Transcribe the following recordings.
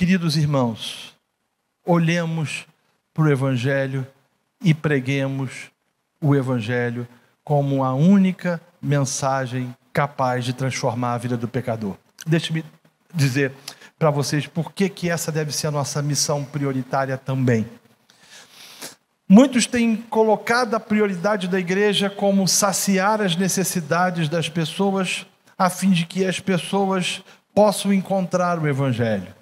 Queridos irmãos, olhemos para o Evangelho e preguemos o Evangelho como a única mensagem capaz de transformar a vida do pecador. Deixe-me dizer para vocês por que essa deve ser a nossa missão prioritária também. Muitos têm colocado a prioridade da igreja como saciar as necessidades das pessoas, a fim de que as pessoas possam encontrar o Evangelho.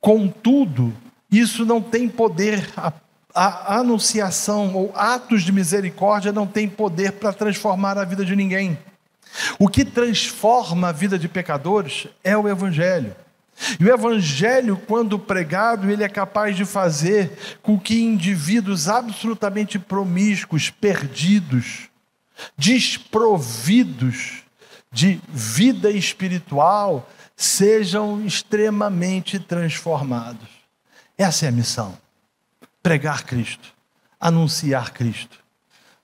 Contudo, isso não tem poder, a anunciação ou atos de misericórdia não tem poder para transformar a vida de ninguém. O que transforma a vida de pecadores é o Evangelho. E o Evangelho, quando pregado, ele é capaz de fazer com que indivíduos absolutamente promíscuos, perdidos, desprovidos de vida espiritual, sejam extremamente transformados. Essa é a missão: pregar Cristo, anunciar Cristo,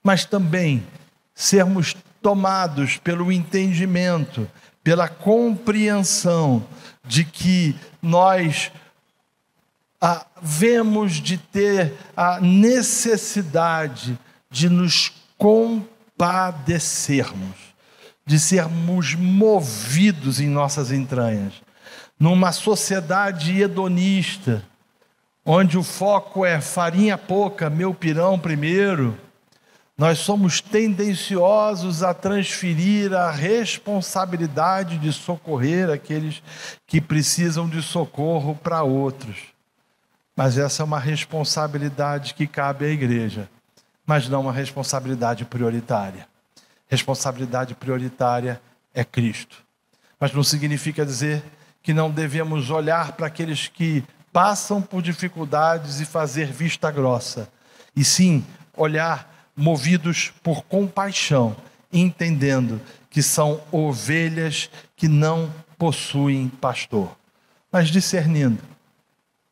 mas também sermos tomados pelo entendimento, pela compreensão de que nós havemos de ter a necessidade de nos compadecermos, de sermos movidos em nossas entranhas. Numa sociedade hedonista, onde o foco é farinha pouca, meu pirão primeiro, nós somos tendenciosos a transferir a responsabilidade de socorrer aqueles que precisam de socorro para outros. Mas essa é uma responsabilidade que cabe à igreja, mas não uma responsabilidade prioritária. Responsabilidade prioritária é Cristo. Mas não significa dizer que não devemos olhar para aqueles que passam por dificuldades e fazer vista grossa. E sim, olhar movidos por compaixão, entendendo que são ovelhas que não possuem pastor, mas discernindo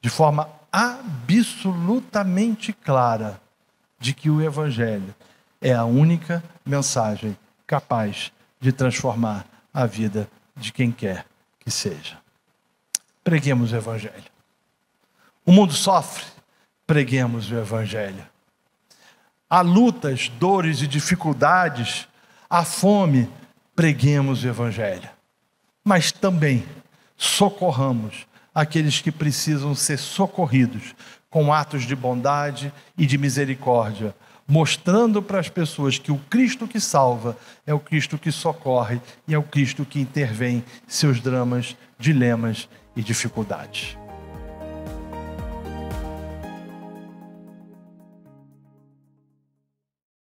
de forma absolutamente clara de que o Evangelho é a única mensagem capaz de transformar a vida de quem quer que seja. Preguemos o Evangelho. O mundo sofre, preguemos o Evangelho. Há lutas, dores e dificuldades, há fome, preguemos o Evangelho. Mas também socorramos aqueles que precisam ser socorridos com atos de bondade e de misericórdia, mostrando para as pessoas que o Cristo que salva é o Cristo que socorre e é o Cristo que intervém seus dramas, dilemas e dificuldades.